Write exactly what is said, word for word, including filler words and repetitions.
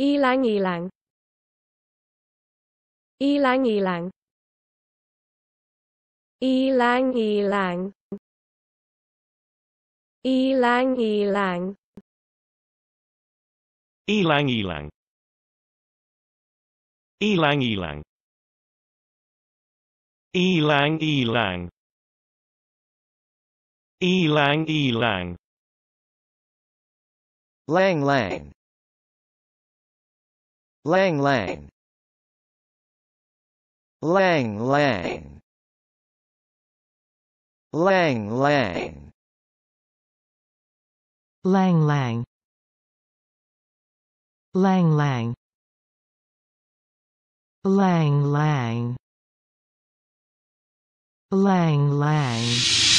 Ylang-Ylang, Ylang-Ylang, Ylang-Ylang, Ylang-Ylang, Ylang-Ylang, Ylang-Ylang, Ylang-Ylang, Ylang-Ylang, Lang-Lang, Lang-Lang, Lang-Lang, Lang-Lang, Lang-Lang, Lang-Lang, Lang-Lang, Lang-Lang.